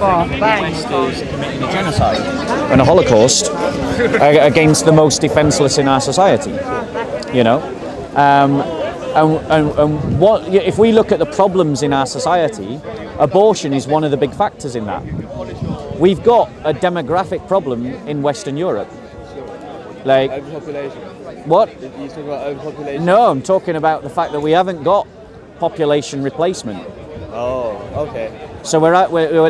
West is committing a genocide and a Holocaust against the most defenseless in our society, you know. And what if we look at the problems in our society? Abortion is one of the big factors in that. We've got a demographic problem in Western Europe. Like overpopulation. What? You talking about overpopulation? No, I'm talking about the fact that we haven't got population replacement. Oh, okay. So we're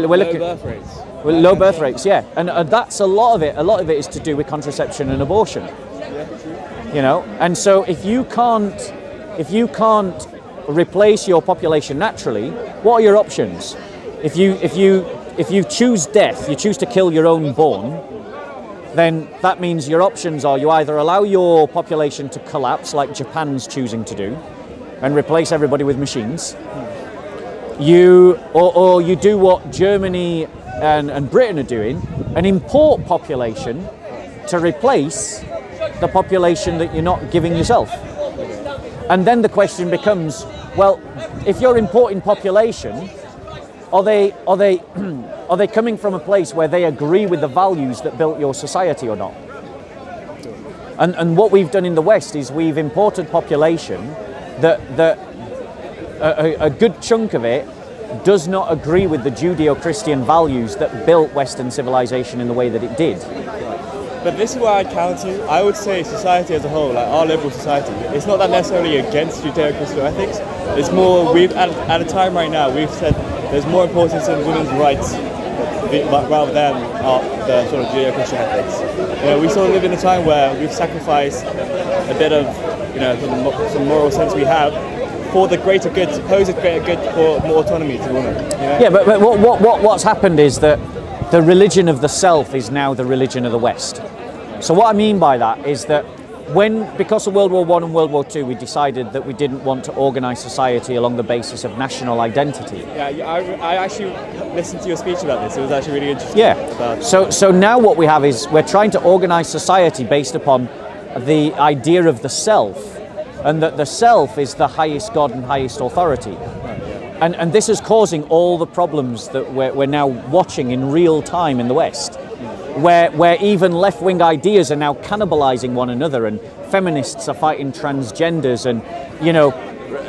looking at low birth rates. Low birth rates, yeah, and that's a lot of it. A lot of it is to do with contraception and abortion. Yeah, you know, and so if you can't replace your population naturally, what are your options? If you choose death, you choose to kill your own born, then that means your options are you either allow your population to collapse, like Japan's choosing to do, and replace everybody with machines, or you do what Germany and Britain are doing, and import population to replace the population that you're not giving yourself. And then the question becomes, well, if you're importing population, are they coming from a place where they agree with the values that built your society or not? And what we've done in the West is we've imported population that a good chunk of it does not agree with the Judeo-Christian values that built Western civilization in the way that it did. But this is where I counter. I would say society as a whole, like our liberal society, it's not that necessarily against Judeo-Christian ethics. It's more, at a time right now, we've said there's more importance in women's rights rather than the sort of Judeo-Christian ethics. You know, we sort of live in a time where we've sacrificed a bit of, you know, some moral sense we have for the greater good, supposed greater good, for more autonomy to women. You know? Yeah, but what's happened is that the religion of the self is now the religion of the West. So what I mean by that is that because of World War I and World War II, we decided that we didn't want to organise society along the basis of national identity. Yeah, I actually listened to your speech about this. It was actually really interesting. Yeah. So now what we have is we're trying to organise society based upon the idea of the self, and that the self is the highest God and highest authority. And this is causing all the problems that we're now watching in real time in the West, where even left-wing ideas are now cannibalizing one another, and feminists are fighting transgenders, and, you know,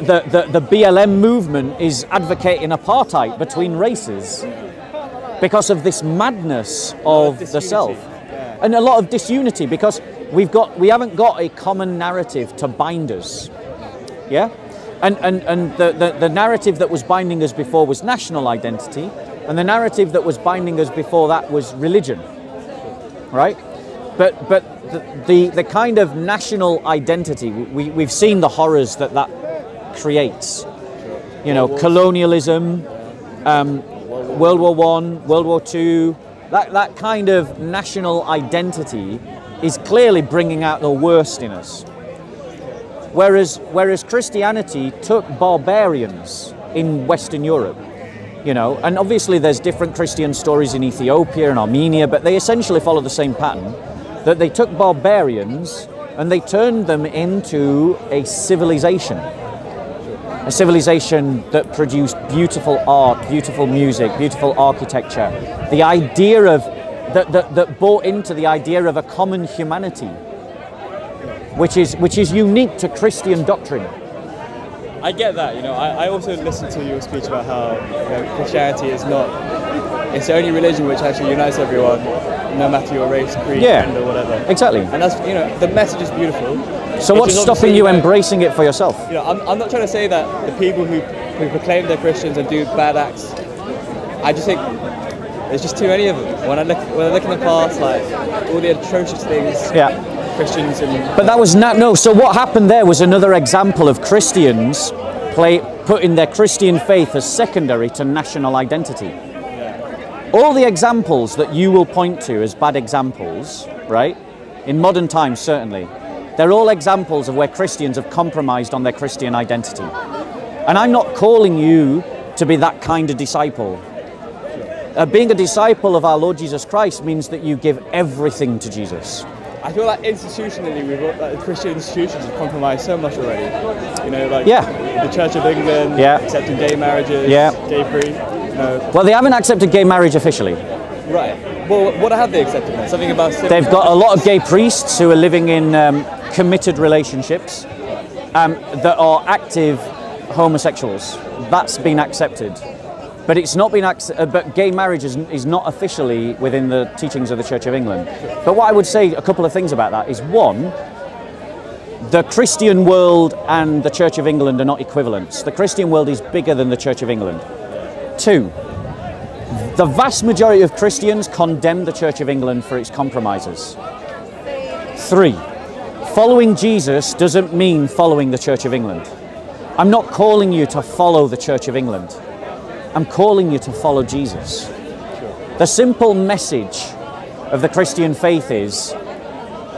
the BLM movement is advocating apartheid between races because of this madness of the self. And a lot of disunity, because we haven't got a common narrative to bind us. Yeah? And the narrative that was binding us before was national identity, and the narrative that was binding us before that was religion, right? But the kind of national identity, we've seen the horrors that creates. You know, colonialism, World War I, World War II, that kind of national identity is clearly bringing out the worst in us. Whereas Christianity took barbarians in Western Europe, you know, and obviously there's different Christian stories in Ethiopia and Armenia, but they essentially follow the same pattern, that they took barbarians and they turned them into a civilization that produced beautiful art, beautiful music, beautiful architecture, the idea of, that bought into the idea of a common humanity, which is unique to Christian doctrine. I get that, you know. I also listened to your speech about how, you know, Christianity is it's the only religion which actually unites everyone, no matter your race, creed, gender, whatever. Exactly. And that's, you know, the message is beautiful. So what's stopping you embracing it for yourself? You know, I'm not trying to say that the people who proclaim they're Christians and do bad acts, I just think there's just too many of them. When I look in the past, like all the atrocious things. Yeah. Christians and... But that was not, no, so what happened there was another example of Christians putting their Christian faith as secondary to national identity. Yeah. All the examples that you will point to as bad examples, right, in modern times certainly, they're all examples of where Christians have compromised on their Christian identity. And I'm not calling you to be that kind of disciple. Being a disciple of our Lord Jesus Christ means that you give everything to Jesus. I feel like institutionally, like, Christian institutions have compromised so much already. You know, like the Church of England, accepting gay marriages, gay free. No. Well, they haven't accepted gay marriage officially. Right. Well, what have they accepted then? Something about... They've got a lot of gay priests who are living in committed relationships that are active homosexuals. That's been accepted. But it's not been but gay marriage is not officially within the teachings of the Church of England. But what I would say, a couple of things about that is, one, the Christian world and the Church of England are not equivalents. The Christian world is bigger than the Church of England. Two, the vast majority of Christians condemn the Church of England for its compromises. Three, following Jesus doesn't mean following the Church of England. I'm not calling you to follow the Church of England. I'm calling you to follow Jesus. The simple message of the Christian faith is,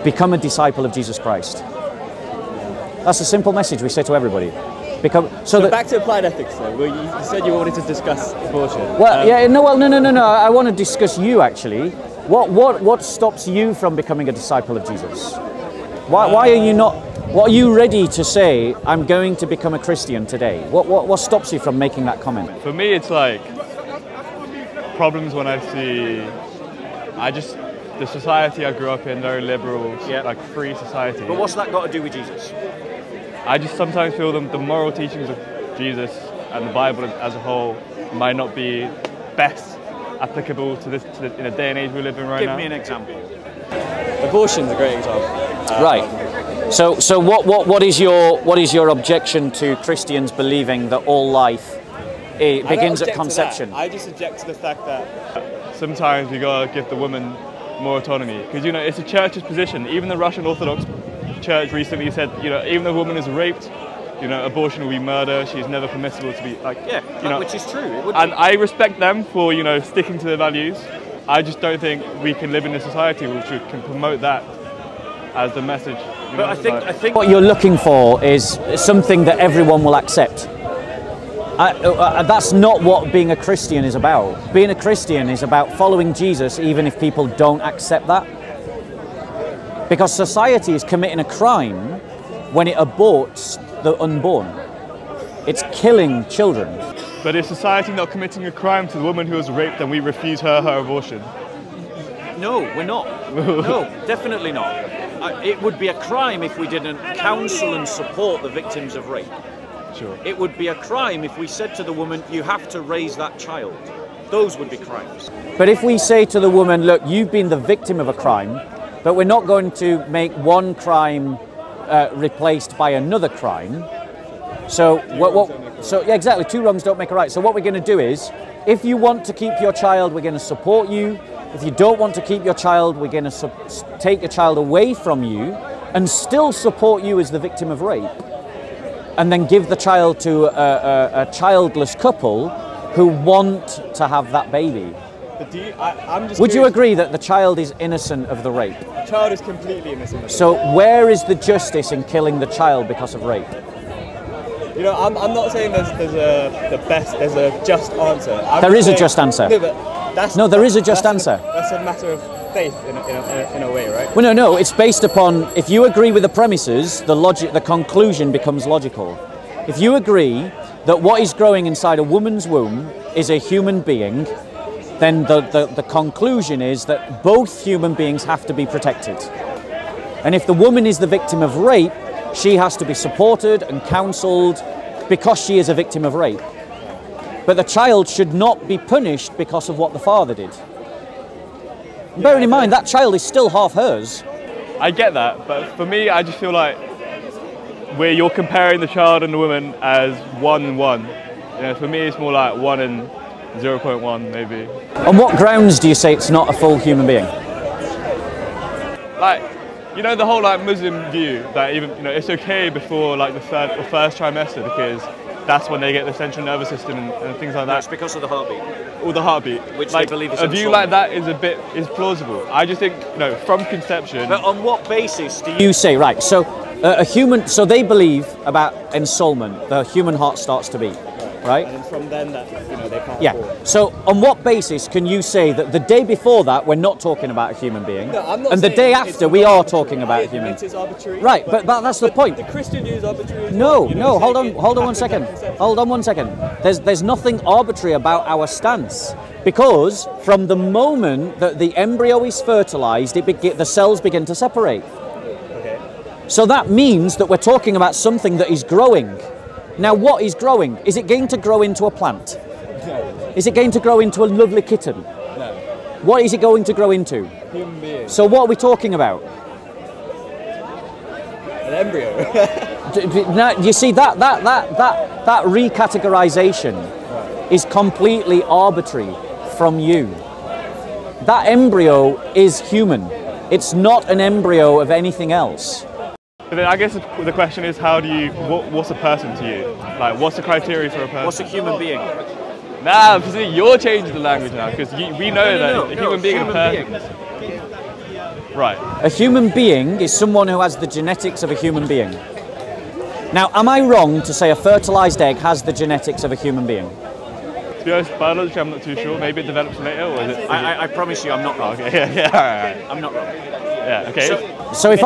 become a disciple of Jesus Christ. That's a simple message we say to everybody. So back to applied ethics though, where you said you wanted to discuss abortion. Well, yeah, no, I want to discuss you actually. What stops you from becoming a disciple of Jesus? Why are you not... What are you ready to say, I'm going to become a Christian today? What stops you from making that comment? For me, it's like problems when I see, the society I grew up in, very liberal, like free society. But what's that got to do with Jesus? I just sometimes feel the moral teachings of Jesus and the Bible as a whole might not be best applicable to this in a day and age we live in right now. Give me an example. Abortion's a great example. Right. So what is your objection to Christians believing that all life begins at conception? I just object to the fact that sometimes we gotta give the woman more autonomy, because it's a church's position. Even the Russian Orthodox Church recently said, even though a woman is raped, abortion will be murder. She's never permissible to be like, which is true. And I respect them for sticking to their values. I just don't think we can live in a society which can promote that as the message. But I think what you're looking for is something that everyone will accept. That's not what being a Christian is about. Being a Christian is about following Jesus even if people don't accept that. Because society is committing a crime when it aborts the unborn. It's killing children. But is society not committing a crime to the woman who was raped and we refuse her abortion? No, we're not. No, definitely not. It would be a crime if we didn't counsel and support the victims of rape. Sure. It would be a crime if we said to the woman, you have to raise that child. Those would be crimes. But if we say to the woman, look, you've been the victim of a crime, but we're not going to make one crime replaced by another crime. So, yeah, exactly, two wrongs don't make a right. So what we're going to do is, if you want to keep your child, we're going to support you. If you don't want to keep your child, we're going to take your child away from you and still support you as the victim of rape. And then give the child to a childless couple who want to have that baby. But I'm just Would you agree that the child is innocent of the rape? The child is completely innocent. So where is the justice in killing the child because of rape? I'm not saying there's a just answer. There is a just answer. No, but there is a just answer. That's a matter of faith in a way, right? Well, no, it's based upon, if you agree with the premises, the conclusion becomes logical. If you agree that what is growing inside a woman's womb is a human being, then the conclusion is that both human beings have to be protected. And if the woman is the victim of rape, she has to be supported and counselled because she is a victim of rape. But the child should not be punished because of what the father did. Yeah, bearing in mind, that child is still half hers. I get that, but for me, I just feel like where you're comparing the child and the woman as one and one. For me, it's more like 1 and 0.1, maybe. On what grounds do you say it's not a full human being? Like... the whole Muslim view that even it's okay before the third or first trimester because that's when they get the central nervous system and things like that. It's because of the heartbeat. Or the heartbeat. Which they believe is a view like that is plausible. I just think from conception. But on what basis do you say right? So they believe about ensoulment. The human heart starts to beat. right? And it's from then that, you know, they can't afford. So on what basis can you say that the day before that we're not talking about a human being, and the day after we are talking about a human being? It is arbitrary. Right, but that's the point. The Christian view is arbitrary. No, no, hold on 1 second. Hold on 1 second. There's nothing arbitrary about our stance, because from the moment that the embryo is fertilized, the cells begin to separate. So that means that we're talking about something that is growing. Now, what is growing? Is it going to grow into a plant? No. Is it going to grow into a lovely kitten? No. What is it going to grow into? A human being. So what are we talking about? An embryo. Now, you see, that recategorization is completely arbitrary from you. That embryo is human. It's not an embryo of anything else. I guess the question is, how do you? What's a person to you? Like, what's the criteria for a person? What's a human being? Nah, because you're changing the language now, because we know that a human being is a person. Right. A human being is someone who has the genetics of a human being. Now, am I wrong to say a fertilized egg has the genetics of a human being? To be honest, biologically, I'm not too sure. Maybe it develops later, or is it? I promise you, I'm not wrong. Okay. Yeah. All right. I'm not wrong. Yeah, okay. So if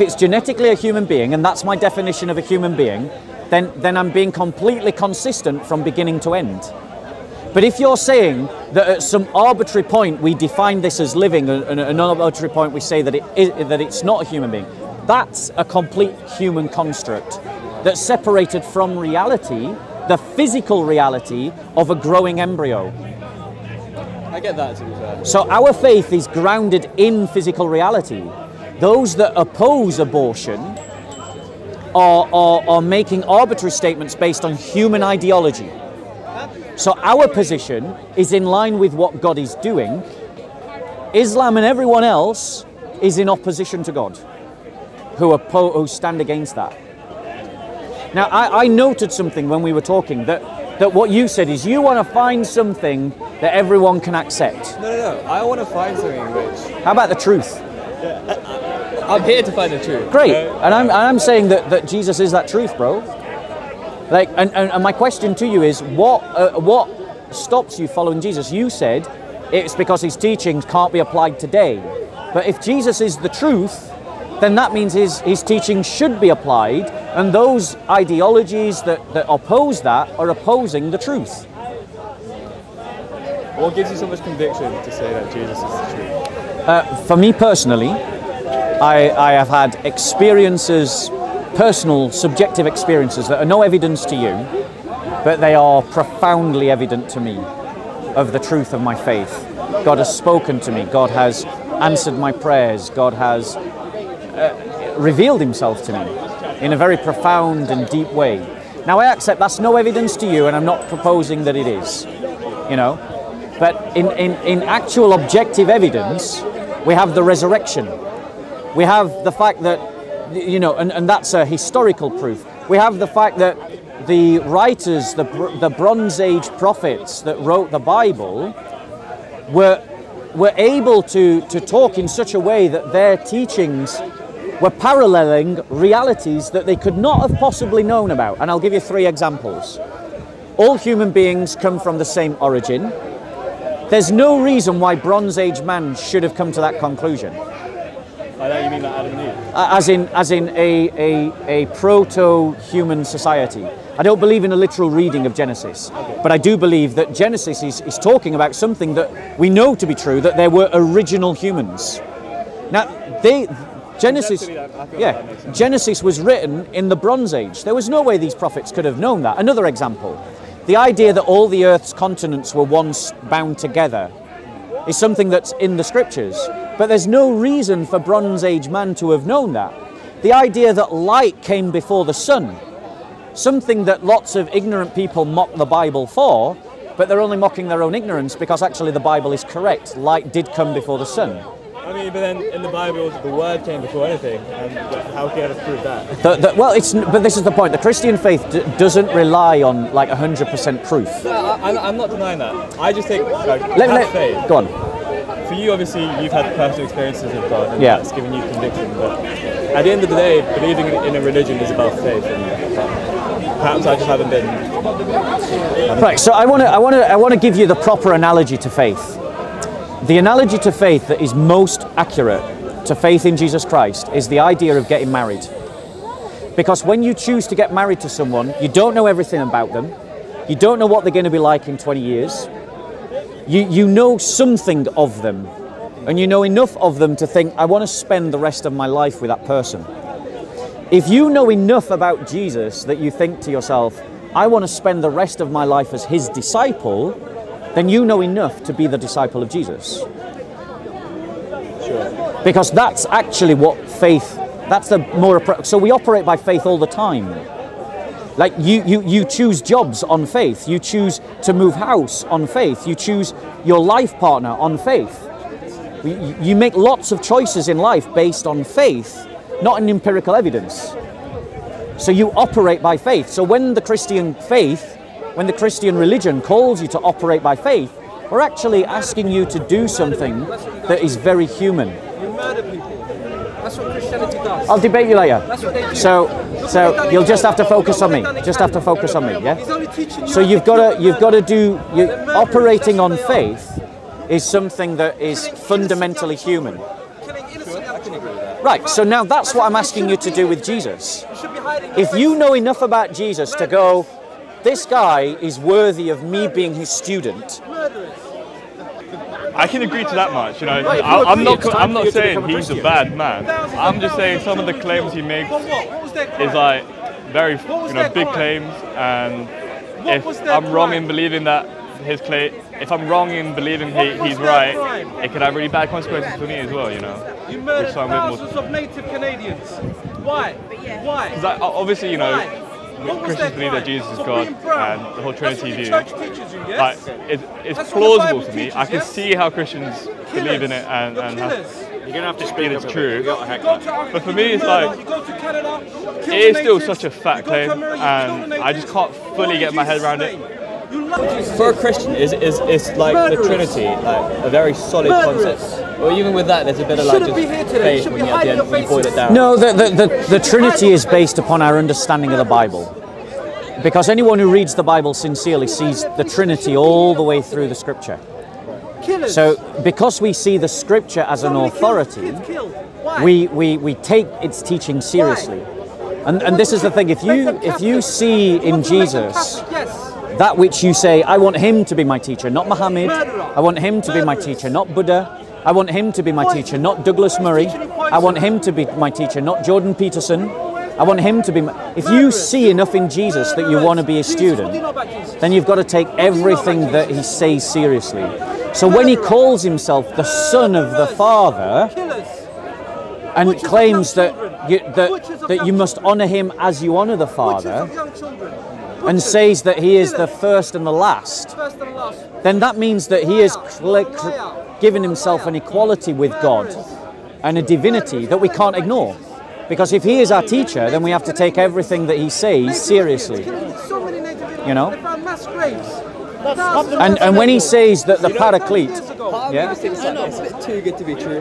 it's genetically a human being, and that's my definition of a human being, then I'm being completely consistent from beginning to end. But if you're saying that at some arbitrary point we define this as living, and at another arbitrary point we say that it's not a human being, that's a complete human construct that's separated from reality, the physical reality of a growing embryo. I get that, to be fair. So our faith is grounded in physical reality. Those that oppose abortion are making arbitrary statements based on human ideology. So our position is in line with what God is doing. Islam and everyone else is in opposition to God, who stand against that. Now, I noted something when we were talking, that what you said is you want to find something that everyone can accept. No. I want to find something which... How about the truth? Yeah, I'm here to find the truth. Great. And I'm saying that Jesus is that truth, bro. Like, and my question to you is, what stops you following Jesus? You said it's because his teachings can't be applied today. But if Jesus is the truth, then that means his teachings should be applied, and those ideologies that oppose that are opposing the truth. What gives you so much conviction to say that Jesus is the truth? For me personally, I have had experiences, personal, subjective experiences that are no evidence to you, but they are profoundly evident to me of the truth of my faith. God has spoken to me, God has answered my prayers, God has revealed himself to me in a very profound and deep way. Now, I accept that's no evidence to you, and I'm not proposing that it is, you know, but in actual objective evidence, we have the resurrection. We have the fact that, you know, and that's a historical proof. We have the fact that the writers, the Bronze Age prophets that wrote the Bible were able to talk in such a way that their teachings were paralleling realities that they could not have possibly known about. And I'll give you 3 examples. All human beings come from the same origin. There's no reason why Bronze Age man should have come to that conclusion. By that you mean like Adam and Eve? As in a proto-human society. I don't believe in a literal reading of Genesis, but I do believe that Genesis is talking about something that we know to be true, that there were original humans. Now, Genesis was written in the Bronze Age. There was no way these prophets could have known that. Another example, the idea that all the Earth's continents were once bound together is something that's in the scriptures, but there's no reason for Bronze Age man to have known that. The idea that light came before the sun, something that lots of ignorant people mock the Bible for, but they're only mocking their own ignorance, because actually the Bible is correct. Light did come before the sun. I mean, but then in the Bible, the word came before anything, and how can you ever prove that? But this is the point. The Christian faith doesn't rely on like 100% proof. No, I'm not denying that. I just think, like, faith. Go on. For you, obviously, you've had personal experiences of God, and that's given you conviction, but at the end of the day, believing in a religion is about faith. perhaps I just haven't been. Right. So I want to give you the proper analogy to faith. The analogy to faith that is most accurate to faith in Jesus Christ is the idea of getting married. Because when you choose to get married to someone, you don't know everything about them. You don't know what they're going to be like in 20 years. You know something of them, and you know enough of them to think, I want to spend the rest of my life with that person. If you know enough about Jesus that you think to yourself, I want to spend the rest of my life as his disciple, then you know enough to be the disciple of Jesus. Sure. Because that's actually what faith, that's the more, so we operate by faith all the time. Like you choose jobs on faith, you choose to move house on faith, you choose your life partner on faith. You make lots of choices in life based on faith, not on empirical evidence. So you operate by faith. So when the Christian faith, when the Christian religion calls you to operate by faith, we're actually asking you to do something that is very human. You murder people. That's what Christianity does. I'll debate you later. That's what they do. So you'll just have to focus on me. Just have to focus on me, yeah? So you've got to do, operating on faith is something that is fundamentally human. Right, so now that's what I'm asking you to do with Jesus. If you know enough about Jesus to go, this guy is worthy of me being his student. I can agree to that much, you know. Right, I'm not saying he's a bad man. I'm just saying some of the claims he makes is like very, you know, big claims, and if I'm wrong in believing that his claim, if I'm wrong in believing he's right, it could have really bad consequences for me as well, you know. You murdered thousands of native Canadians. Why? Why? Because obviously, you know, Christians believe that Jesus is God and the whole Trinity view. Like, it's plausible to me. I can see how Christians believe in it and you're gonna have to speak it's true. But for me, it's like, it is still such a fat claim, and I just can't fully get my head around it. For a Christian, it's like the Trinity, like a very solid concept. Well, even with that, there's a bit of like just faith when you boil it down. No, the Trinity is based upon our understanding of the Bible. Because anyone who reads the Bible sincerely sees the Trinity all the way through the Scripture. So, because we see the Scripture as an authority, we take its teaching seriously. And this is the thing, if you see in Jesus that which you say, I want him to be my teacher, not Muhammad. I want him to be my teacher, not Buddha. I want him to be my teacher, not Douglas Murray. I want him to be my teacher, not Jordan Peterson. I want him to be my... If you see enough in Jesus that you want to be a student, then you've got to take everything that he says seriously. So when he calls himself the Son of the Father and claims that you must honour him as you honour the Father, and says that he is the first and the last, then that means that he has given himself an equality with God and a divinity that we can't ignore. Because if he is our teacher, then we have to take everything that he says seriously. You know? And when he says that the Paraclete... Yeah? It's a bit too good to be true.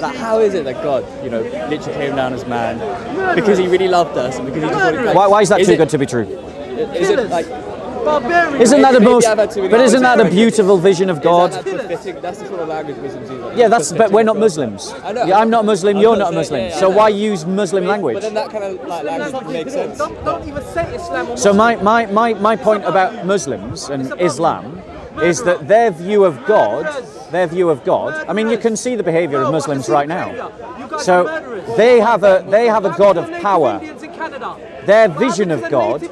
Like, how is it that God, you know, literally came down as man because he really loved us and because he just wanted... Like, why is that too good to be true? Isn't, like, isn't that the most? But isn't that a beautiful vision of God? That's the sort of language Muslims use. Yeah, that's. But we're not Muslims. Yeah, I'm not Muslim. You're not Muslim. So why use Muslim language? But then that kind of like language makes sense. Don't even say Islam. So my point about Muslims and Islam is that their view of God. Their view of God. I mean, you can see the behaviour of Muslims right now. So they have a God of power. Their vision of God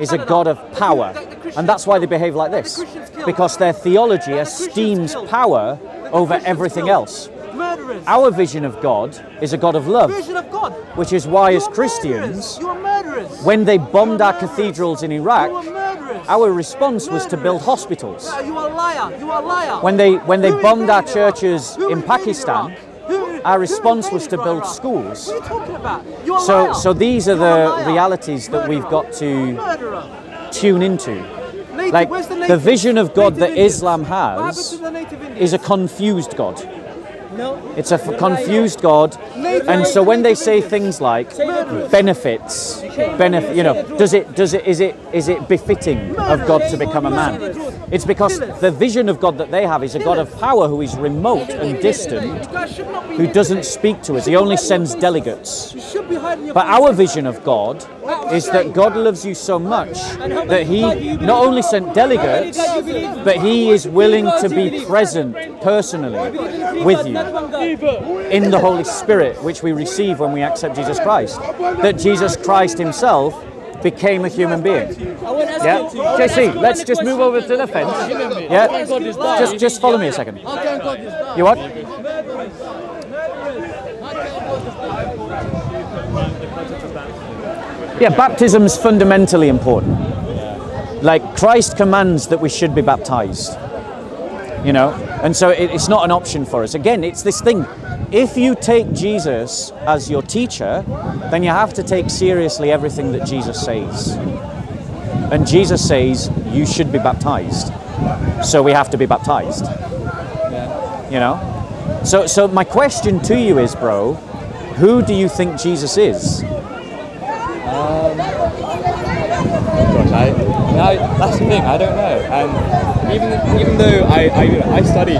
is a God of power, and that's why they behave like this, because their theology esteems power over everything else. Our vision of God is a God of love, which is why as Christians, when they bombed our cathedrals in Iraq, our response was to build hospitals. When they bombed our churches in Pakistan, our response was to build schools. So these are the realities that we've got to tune into. Like, the vision of God that Islam has is a confused God. It's a confused God And so when they say things like benefits, you know, is it befitting of God to become a man? It's because the vision of God that they have is a God of power who is remote and distant, who doesn't speak to us. He only sends delegates. But our vision of God is that God loves you so much that he not only sent delegates, but he is willing to be present personally with you in the Holy Spirit, which we receive when we accept Jesus Christ. That Jesus Christ himself became a human being. Yeah? JC, let's just move over to the fence. Yeah? Just follow me a second. You what? Yeah, baptism's fundamentally important. Like, Christ commands that we should be baptized. You know? And so it's not an option for us. Again, it's this thing. If you take Jesus as your teacher, then you have to take seriously everything that Jesus says. And Jesus says, you should be baptized. So we have to be baptized. You know? So my question to you is, bro, who do you think Jesus is? That's the thing, I don't know. Even though I studied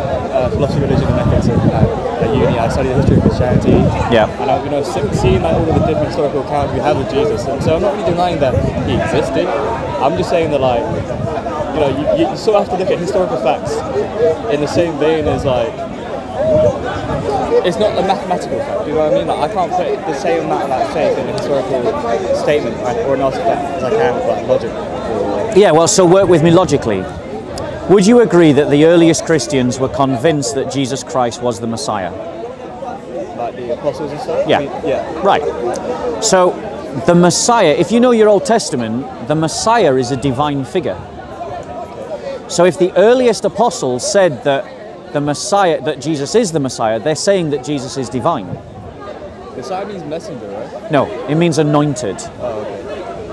philosophy, religion and ethics at uni, I studied history of Christianity. Yeah. And I've seen all of the different historical accounts we have of Jesus. And so I'm not really denying that he existed. I'm just saying that, like, you know, you sort of have to look at historical facts in the same vein as, like, it's not a mathematical fact, do you know what I mean? Like, I can't put the same amount of that faith in a historical statement or an artifact as I can with, like, logic. Yeah, well, so work with me logically. Would you agree that the earliest Christians were convinced that Jesus Christ was the Messiah? Like the apostles and stuff? Yeah. I mean, yeah. Right. So, the Messiah, if you know your Old Testament, the Messiah is a divine figure. So if the earliest apostles said that the Messiah, that Jesus is the Messiah, they're saying that Jesus is divine. Messiah means messenger, right? No, it means anointed. Oh, okay.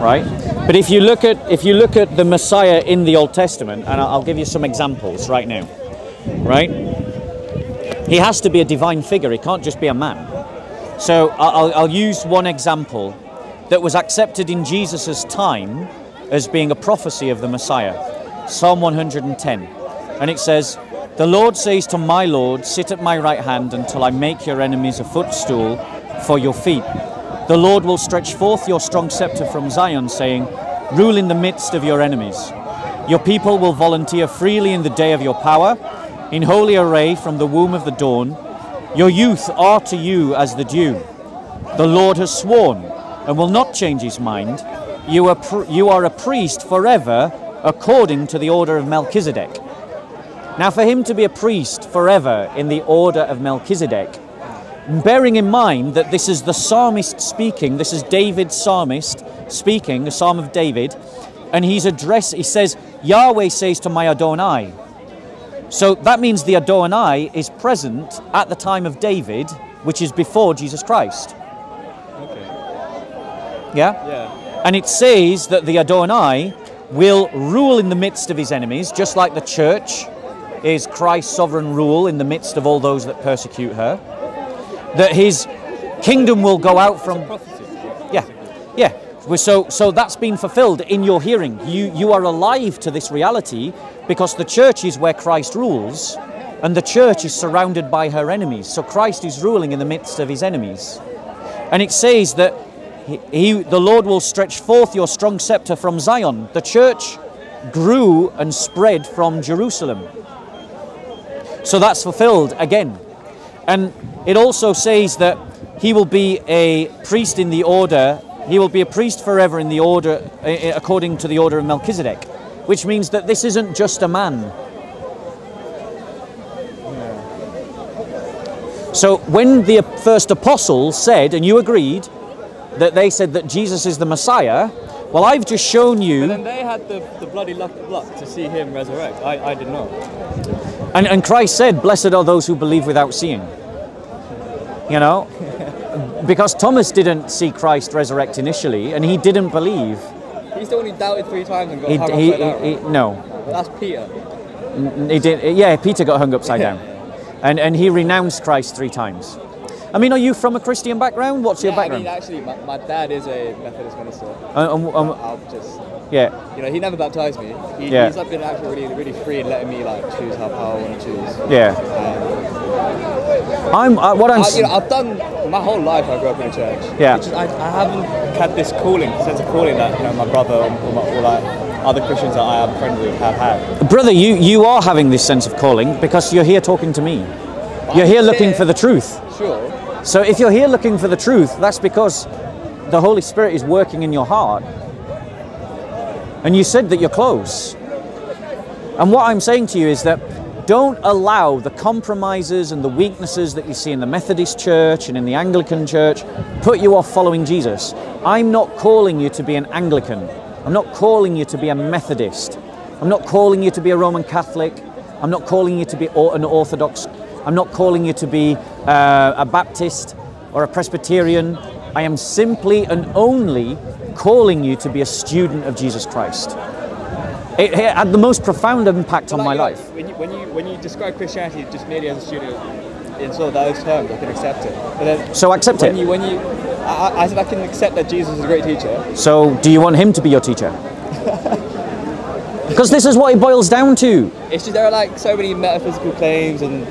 Right? But if you look at the Messiah in the Old Testament, and I'll give you some examples right now. Right? He has to be a divine figure. He can't just be a man. So I'll use one example that was accepted in Jesus' time as being a prophecy of the Messiah. Psalm 110. And it says, "The Lord says to my Lord, sit at my right hand until I make your enemies a footstool for your feet. The Lord will stretch forth your strong scepter from Zion, saying, rule in the midst of your enemies. Your people will volunteer freely in the day of your power, in holy array from the womb of the dawn. Your youth are to you as the dew. The Lord has sworn and will not change his mind. You are a priest forever according to the order of Melchizedek." Now, for him to be a priest forever in the order of Melchizedek, bearing in mind that this is the psalmist speaking, this is David's psalmist speaking, the Psalm of David, and he says, Yahweh says to my Adonai. So that means the Adonai is present at the time of David, which is before Jesus Christ. Okay. Yeah? Yeah. And it says that the Adonai will rule in the midst of his enemies, just like the church is Christ's sovereign rule in the midst of all those that persecute her, that his kingdom will go out from... Yeah. So that's been fulfilled in your hearing. You are alive to this reality because the church is where Christ rules and the church is surrounded by her enemies. So Christ is ruling in the midst of his enemies. And it says that the Lord will stretch forth your strong scepter from Zion. The church grew and spread from Jerusalem. So that's fulfilled again. And it also says that he will be a priest in the order, he will be a priest forever in the order, according to the order of Melchizedek, which means that this isn't just a man. So when the first apostles said, and you agreed, that they said that Jesus is the Messiah, well, I've just shown you... But then they had the bloody luck to see him resurrect. I did not. And Christ said, blessed are those who believe without seeing. You know? Because Thomas didn't see Christ resurrect initially, and he didn't believe. He's the one who doubted 3 times and got hung upside down. No. That's Peter. He did, yeah, Peter got hung upside down. And he renounced Christ 3 times. I mean, are you from a Christian background? What's your background? I mean, actually, my dad is a Methodist minister. You know, he never baptized me. He's like been actually really free in letting me like choose how I want to choose. Yeah. I've done my whole life. I grew up in a church. Yeah. Just, I haven't had this calling, sense of calling that you know my brother or like other Christians that I am friends with have had. Brother, you are having this sense of calling because you're here talking to me. You're here looking for the truth. Sure. So if you're here looking for the truth, that's because the Holy Spirit is working in your heart. And you said that you're close. And what I'm saying to you is that don't allow the compromises and the weaknesses that you see in the Methodist Church and in the Anglican Church put you off following Jesus. I'm not calling you to be an Anglican. I'm not calling you to be a Methodist. I'm not calling you to be a Roman Catholic. I'm not calling you to be an Orthodox. I'm not calling you to be a Baptist or a Presbyterian. I am simply and only calling you to be a student of Jesus Christ. It had the most profound impact on my life. When you describe Christianity just merely as a student in sort of those terms, I can accept it. But then so accept it. I can accept that Jesus is a great teacher. So do you want him to be your teacher? Because this is what it boils down to. It's just there are like so many metaphysical claims and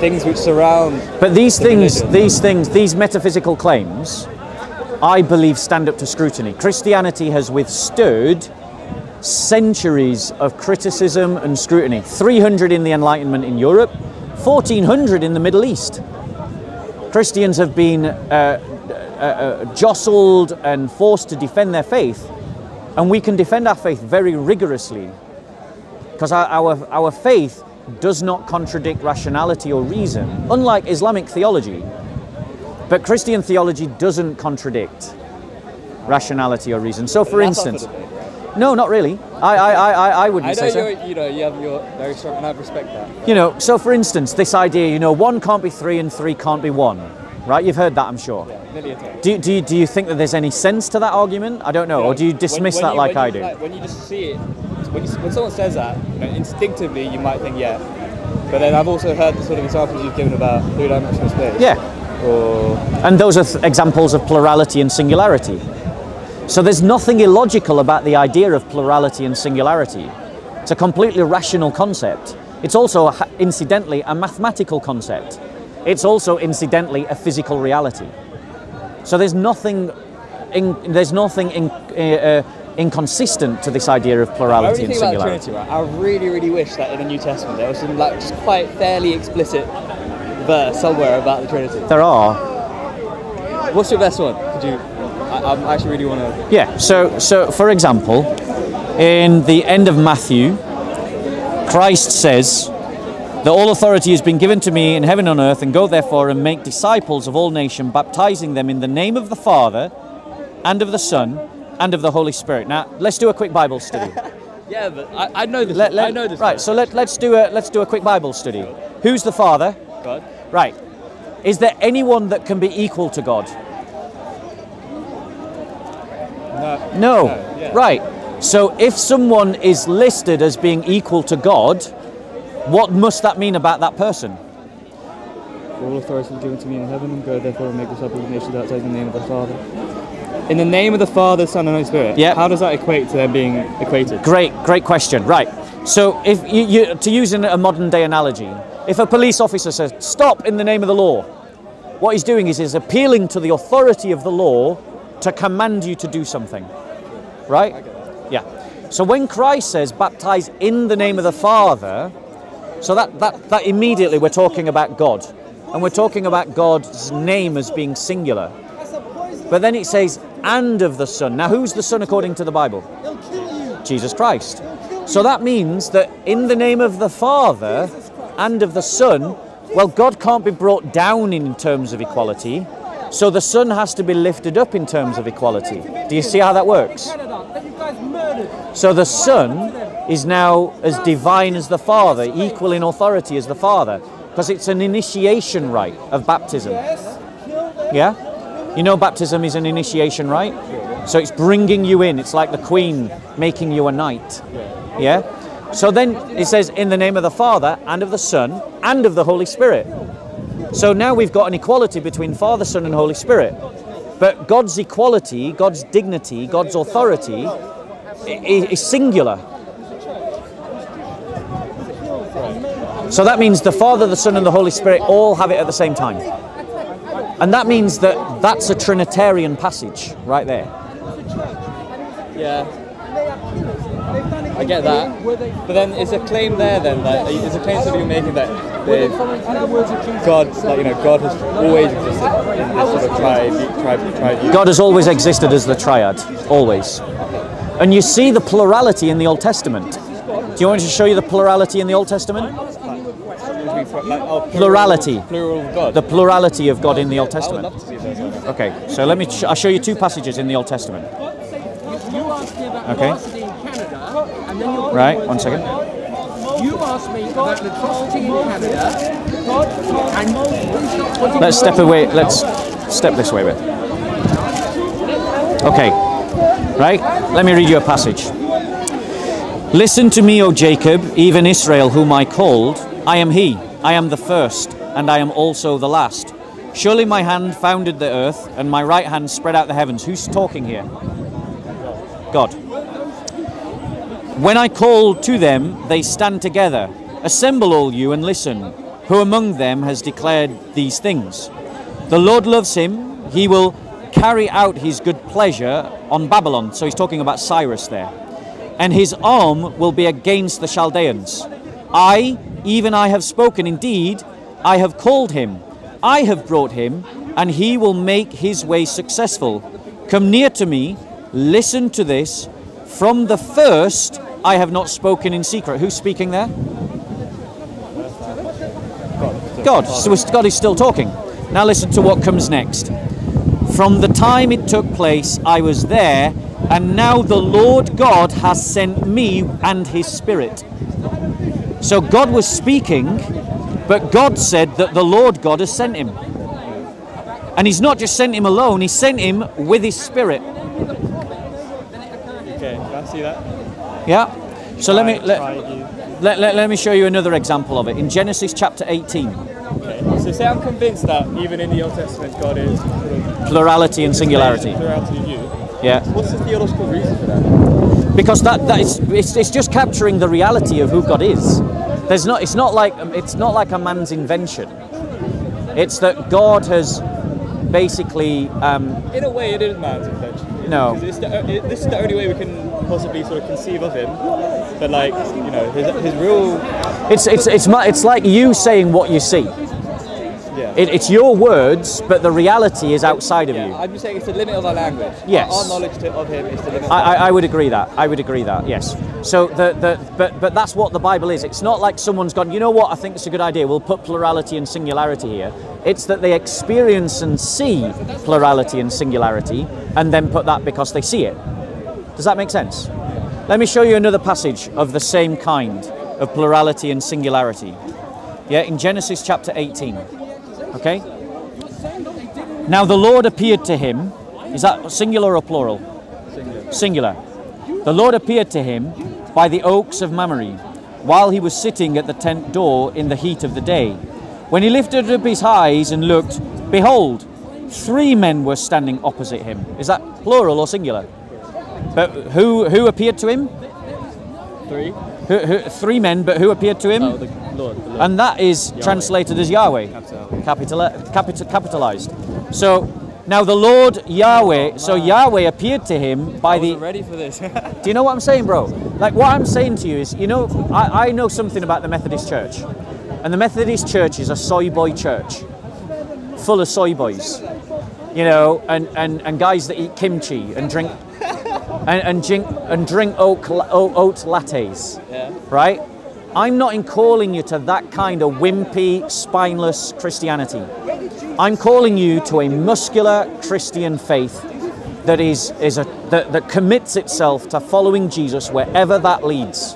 things which surround. But these metaphysical claims, I believe, stand up to scrutiny. Christianity has withstood centuries of criticism and scrutiny. 300 in the Enlightenment in Europe, 1400 in the Middle East. Christians have been jostled and forced to defend their faith, and we can defend our faith very rigorously because our faith does not contradict rationality or reason, unlike Islamic theology. But Christian theology doesn't contradict rationality or reason. So, for instance, no, not really. I wouldn't say so. You know, you have your very strong, and I respect that. You know, so for instance, this idea, you know, one can't be three and three can't be one, right? You've heard that, I'm sure. Yeah, million times. Do you think that there's any sense to that argument? I don't know. You know, or do you dismiss when that like I do? When you just see it, when someone says that, you know, instinctively you might think, yeah. But then I've also heard the sort of examples you've given about three-dimensional space. Yeah. Or... And those are examples of plurality and singularity. So there's nothing illogical about the idea of plurality and singularity. It's a completely rational concept. It's also, incidentally, a mathematical concept. It's also, incidentally, a physical reality. So there's nothing inconsistent to this idea of plurality and singularity. About Trinity, right? I really wish that in the New Testament there was some like just quite fairly explicit verse somewhere about the Trinity. There are. What's your best one? Could you? I actually really want to... Yeah, so for example, in the end of Matthew, Christ says that all authority has been given to me in heaven and on earth, and go therefore and make disciples of all nations, baptizing them in the name of the Father and of the Son and of the Holy Spirit. Now, let's do a quick Bible study. Yeah, but I know this. I know this. Right, so let's do a quick Bible study. Who's the Father? God. Right. Is there anyone that can be equal to God? No. Yeah. Right. So if someone is listed as being equal to God, what must that mean about that person? All authority is given to me in heaven, and go therefore and make disciples of nations outside in the name of the Father. In the name of the Father, Son, and Holy Spirit. Yeah. How does that equate to them being equated? Great question. Right. So if you to use a modern day analogy, if a police officer says stop in the name of the law, what he's doing is he's appealing to the authority of the law to command you to do something, right? Yeah. So when Christ says, baptize in the name of the Father, so that immediately we're talking about God. And we're talking about God's name as being singular. But then it says, and of the Son. Now who's the Son according to the Bible? Jesus Christ. So that means that in the name of the Father and of the Son, well, God can't be brought down in terms of equality. So the Son has to be lifted up in terms of equality. Do you see how that works? So the Son is now as divine as the Father, equal in authority as the Father, because it's an initiation rite of baptism. Yeah? You know baptism is an initiation rite? So it's bringing you in. It's like the Queen making you a knight. Yeah? So then it says, in the name of the Father, and of the Son, and of the Holy Spirit. So now we've got an equality between Father, Son, and Holy Spirit. But God's equality, God's dignity, God's authority is singular. So that means the Father, the Son, and the Holy Spirit all have it at the same time. And that means that that's a Trinitarian passage right there. Yeah. I get that, but then is a claim there then that is a claim that you're making that God, like, you know, God has always existed in this sort of triad. God has always existed as the triad, always. And you see the plurality in the Old Testament. Do you want me to show you the plurality in the Old Testament? Plurality. The plurality of God in the Old Testament. Okay, so let me. I'll show you two passages in the Old Testament. Okay. Right, one second. You asked me about the atrocity in Canada. Let's step away. Let's step this way a bit. Okay. Right? Let me read you a passage. Listen to me, O Jacob, even Israel, whom I called. I am he. I am the first, and I am also the last. Surely my hand founded the earth, and my right hand spread out the heavens. Who's talking here? God. When I call to them, they stand together. Assemble all you and listen. Who among them has declared these things? The Lord loves him. He will carry out his good pleasure on Babylon. So he's talking about Cyrus there. And his arm will be against the Chaldeans. I, even I have spoken. Indeed, I have called him. I have brought him, and he will make his way successful. Come near to me. Listen to this. From the first... I have not spoken in secret. Who's speaking there? God. So God is still talking. Now listen to what comes next. From the time it took place, I was there, and now the Lord God has sent me and his Spirit. So God was speaking, but God said that the Lord God has sent him. And he's not just sent him alone, he sent him with his Spirit. Okay, can I see that? Yeah. So let me show you another example of it in Genesis chapter 18. Okay. So say I'm convinced that even in the Old Testament God is plurality and singularity. Plurality of you. Yeah. What's the theological reason for that? Because it's just capturing the reality of who God is. There's not it's not like a man's invention. It's that God has basically. In a way, it is man's invention. No. This is the only way we can possibly sort of conceive of him, but like, you know, his real... It's like you saying what you see. Yeah. It's your words, but the reality is outside of you. I'm just saying it's the limit of our language. Yes. Our knowledge of him is the limit of our language. I would agree that. I would agree that, yes. So, but that's what the Bible is. It's not like someone's gone, you know what, I think it's a good idea, we'll put plurality and singularity here. It's that they experience and see plurality and singularity, and then put that because they see it. Does that make sense? Let me show you another passage of the same kind of plurality and singularity. Yeah, in Genesis chapter 18. Okay? Now the Lord appeared to him. Is that singular or plural? Singular. Singular. The Lord appeared to him by the oaks of Mamre, while he was sitting at the tent door in the heat of the day. When he lifted up his eyes and looked, behold, 3 men were standing opposite him. Is that plural or singular? But who appeared to him? 3. Three men, but who appeared to him? Oh, the Lord. And that is Yahweh. Translated as Yahweh. Capitalized. So now the Lord Yahweh. Oh, so Yahweh appeared to him by the. Ready for this? Do you know what I'm saying, bro? Like what I'm saying to you is, you know, I know something about the Methodist Church, and the Methodist Church is a soy boy church, full of soy boys, you know, and guys that eat kimchi and drink. And drink oat lattes, yeah. Right? I'm not in calling you to that kind of wimpy, spineless Christianity. I'm calling you to a muscular Christian faith that that commits itself to following Jesus wherever that leads.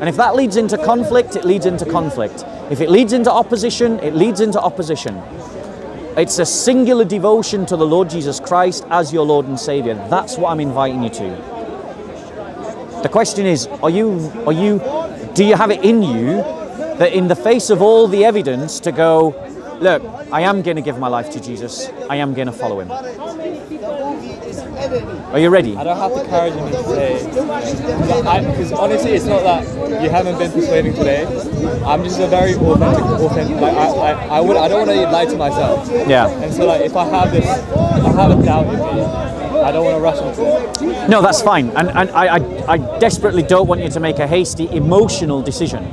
And if that leads into conflict, it leads into conflict. If it leads into opposition, it leads into opposition. It's a singular devotion to the Lord Jesus Christ as your Lord and Saviour. That's what I'm inviting you to. The question is, do you have it in you that in the face of all the evidence to go, look, I am going to give my life to Jesus. I am going to follow him. Are you ready? I don't have the courage in me to say, because honestly, it's not that you haven't been persuading today. I'm just a very authentic like, I don't want to lie to myself. Yeah. And so like, if I have this, I have a doubt in me. I don't want to rush into it. No, that's fine. And I desperately don't want you to make a hasty, emotional decision.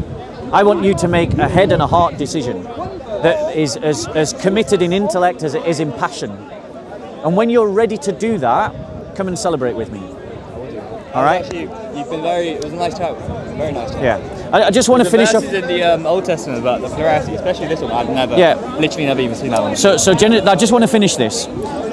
I want you to make a head and a heart decision that is as committed in intellect as it is in passion. And when you're ready to do that, come and celebrate with me. I will do. All right? Actually, you've been very, it was a nice chat. Very nice chat. Yeah. I just want to finish up. There's verses in the Old Testament about the plurality, especially this one. I've never, literally never even seen that one. So I just want to finish this.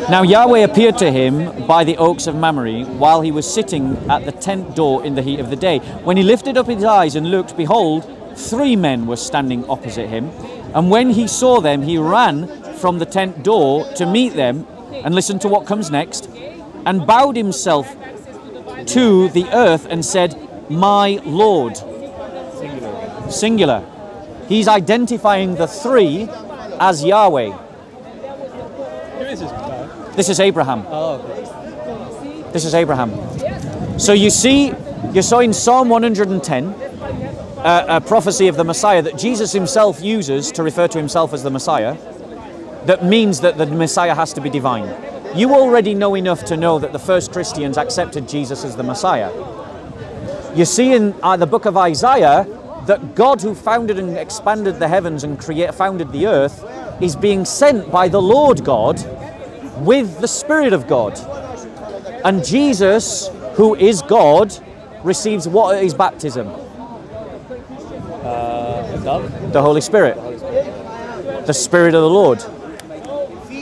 Now Yahweh appeared to him by the oaks of Mamre while he was sitting at the tent door in the heat of the day. When he lifted up his eyes and looked, behold, 3 men were standing opposite him. And when he saw them, he ran from the tent door to meet them, and listen to what comes next, and bowed himself to the earth and said, my Lord. Singular. Singular. He's identifying the 3 as Yahweh. Who is this? This is Abraham. Oh, okay. This is Abraham. So you see, you saw in Psalm 110 a prophecy of the Messiah that Jesus himself uses to refer to himself as the Messiah. That means that the Messiah has to be divine. You already know enough to know that the first Christians accepted Jesus as the Messiah. You see in the book of Isaiah that God, who founded and expanded the heavens and founded the earth, is being sent by the Lord God with the Spirit of God. And Jesus, who is God, receives what at his baptism? The Holy Spirit. The Spirit of the Lord.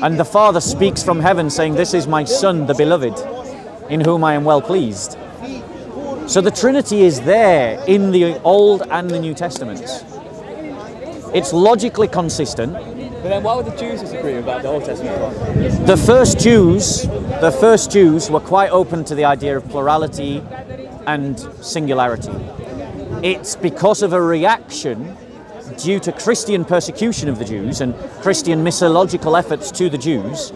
And the Father speaks from heaven saying, this is my Son, the Beloved, in whom I am well pleased. So the Trinity is there in the Old and the New Testaments. It's logically consistent. But then why would the Jews disagree about the Old Testament one? The first Jews were quite open to the idea of plurality and singularity. It's because of a reaction due to Christian persecution of the Jews and Christian missiological efforts to the Jews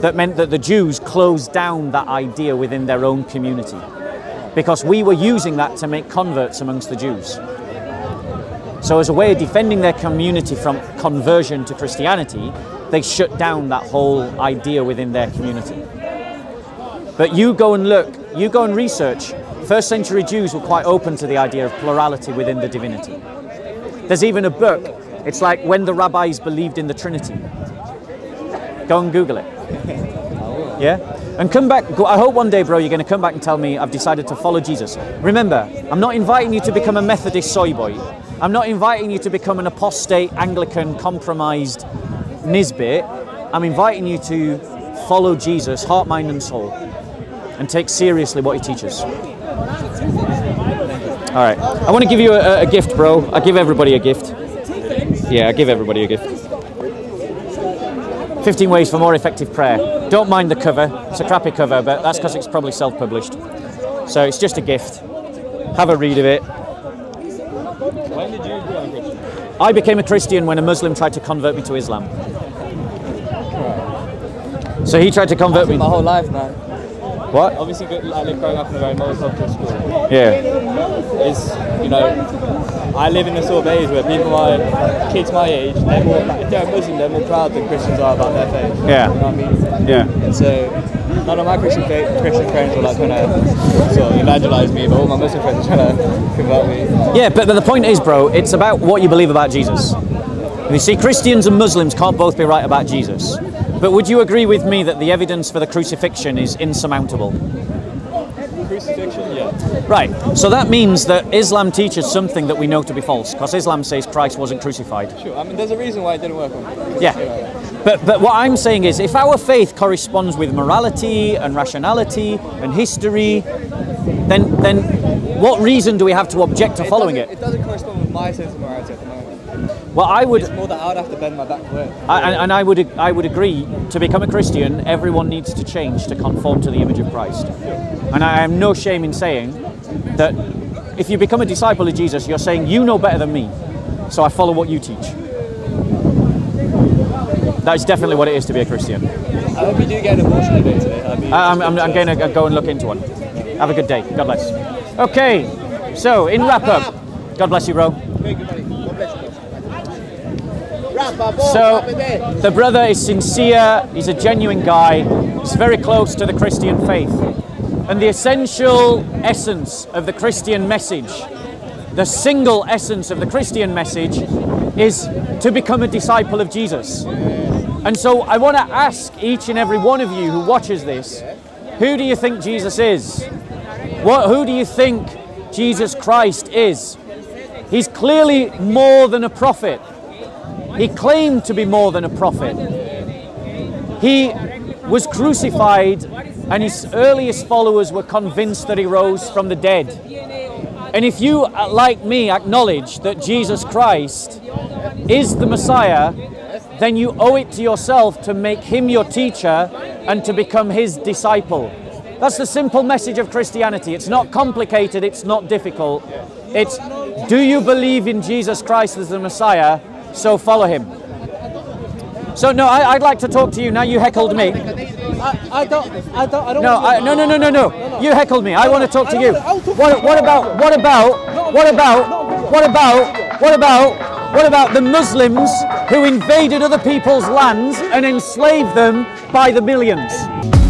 that meant that the Jews closed down that idea within their own community. Because we were using that to make converts amongst the Jews. So as a way of defending their community from conversion to Christianity, they shut down that whole idea within their community. But you go and look, you go and research. First century Jews were quite open to the idea of plurality within the divinity. There's even a book, it's like When the Rabbis Believed in the Trinity. Go and Google it. Yeah? And come back, I hope one day, bro, you're going to come back and tell me I've decided to follow Jesus. Remember, I'm not inviting you to become a Methodist soy boy. I'm not inviting you to become an apostate, Anglican, compromised Nisbet. I'm inviting you to follow Jesus, heart, mind and soul, and take seriously what he teaches. All right, I want to give you a gift, bro. I give everybody a gift. Yeah, I give everybody a gift. 15 ways for more effective prayer. Don't mind the cover. It's a crappy cover, but that's because it's probably self-published. So it's just a gift. Have a read of it. When did you become a Christian? I became a Christian when a Muslim tried to convert me to Islam. So he tried to convert me. My whole life, man. What? Obviously, I live growing up in a very multicultural school. Yeah. It's, you know, I live in a sort of age where people, kids my age, they're more, if they're a Muslim, they're more proud than Christians are about their faith. Yeah. You know what I mean? Yeah. And so, none of my Christian friends were like trying to sort of evangelize me, but all my Muslim friends are trying to convert me. Yeah, but the point is, bro, it's about what you believe about Jesus. You see, Christians and Muslims can't both be right about Jesus. But would you agree with me that the evidence for the crucifixion is insurmountable? Crucifixion, yeah. Right, so that means that Islam teaches something that we know to be false, because Islam says Christ wasn't crucified. Sure, I mean, there's a reason why it didn't work on. Yeah, but what I'm saying is, if our faith corresponds with morality and rationality and history, then what reason do we have to object to following it? It doesn't correspond with my sense of morality at the moment. Well, I would. It's more that I would have to bend my back to it. I would agree. To become a Christian, everyone needs to change to conform to the image of Christ. And I am no shame in saying that if you become a disciple of Jesus, you're saying you know better than me, so I follow what you teach. that's definitely what it is to be a Christian. I hope you do get an abortion a bit today. I'm going to go and look into one. Have a good day. God bless. Okay, so in wrap up, God bless you, bro. So the brother is sincere. He's a genuine guy. He's very close to the Christian faith. And the essential essence of the Christian message, the single essence of the Christian message, is to become a disciple of Jesus. And so I want to ask each and every one of you who watches this, who do you think Jesus is? Who do you think Jesus Christ is? He's clearly more than a prophet. He claimed to be more than a prophet. He was crucified, and his earliest followers were convinced that he rose from the dead. And if you, like me, acknowledge that Jesus Christ is the Messiah, then you owe it to yourself to make him your teacher and to become his disciple. That's the simple message of Christianity. It's not complicated, it's not difficult. It's, do you believe in Jesus Christ as the Messiah? So follow him. So no, I'd like to talk to you now. You heckled me. I don't. No. You heckled me. I want to talk to you. What about the Muslims who invaded other people's lands and enslaved them by the millions?